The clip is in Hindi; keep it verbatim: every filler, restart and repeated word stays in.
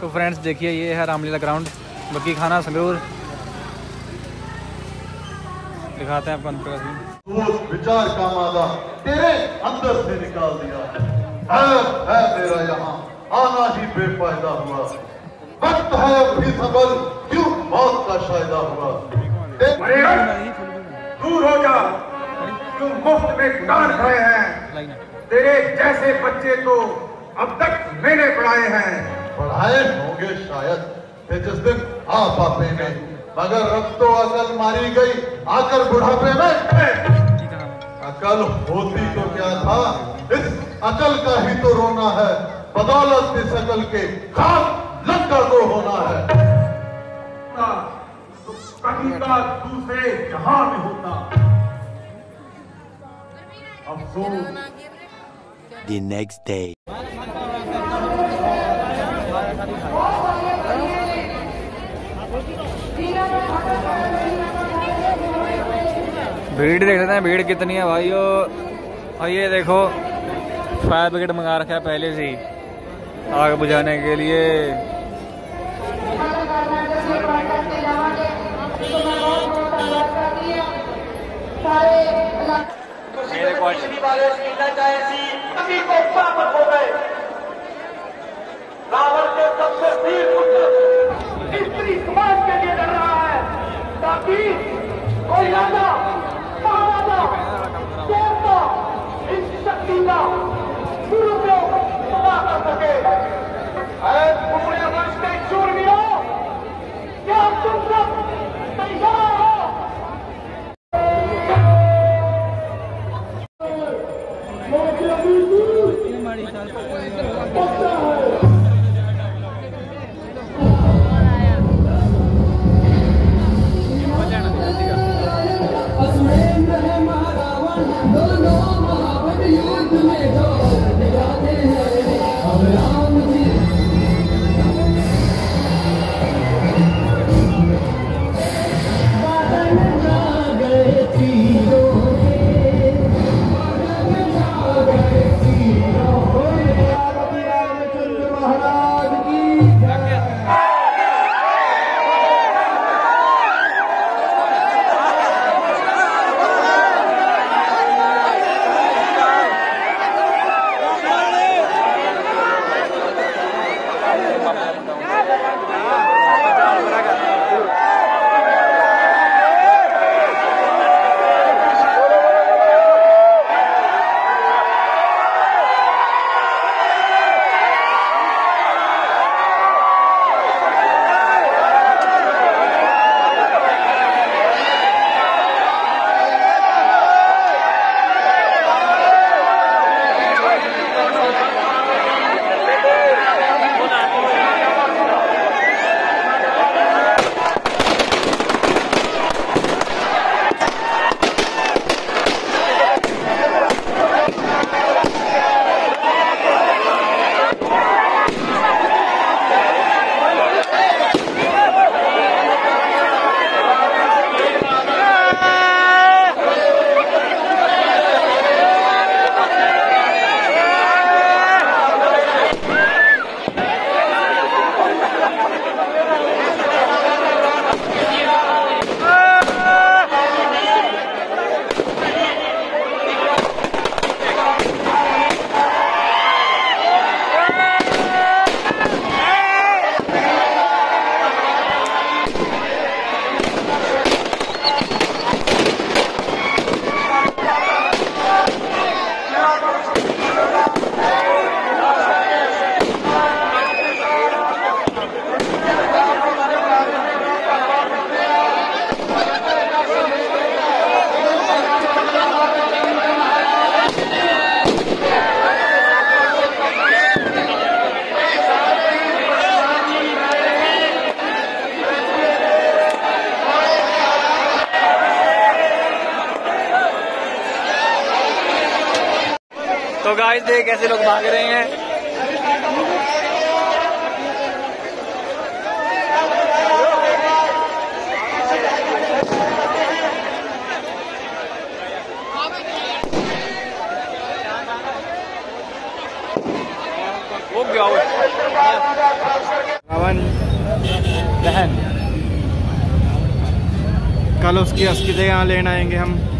तो फ्रेंड्स देखिए, ये है रामलीला ग्राउंड। बक्की खाना संगरूर दिखाते हैं आपको अंतर्गत। विचार का मादा तेरे अंदर से निकाल दिया है, है मेरा यहाँ आना ही बेफायदा हुआ। वक्त है भी सबल क्यों मौत का शायदा हुआ। दूर हो जा, तू मुफ्त में कान खाए हैं। तेरे जैसे बच्चे तो अब तक मैंने पढ़ाए हैं, पढ़ाए होंगे शायद जिस दिन आप आपे में, मगर अब तो अकल मारी गई आकर बुढ़ापे में। अकल होती तो क्या था, इस अकल का ही तो रोना है। बदौलत इस अकल के खाक लंका को होना है। तो कहीं का दूसरे जहां में होता अफसोस। The next day. भीड़ देख लेते हैं, भीड़ कितनी है भाई। और ये देखो फायर ब्रिगेड मंगा रखा है पहले से ही आग बुझाने के लिए। रावण के सबसे तीर पुत्र समाज के लिए लड़ रहा है, ताकि कोई राजा गुरु को समा कर सके। पूरे वंश के शूरवीरों, क्या तुम सब तैयार हो? तो गाइस देख कैसे लोग भाग रहे हैं। कल उसकी अस्सी जगह लेने आएंगे हम।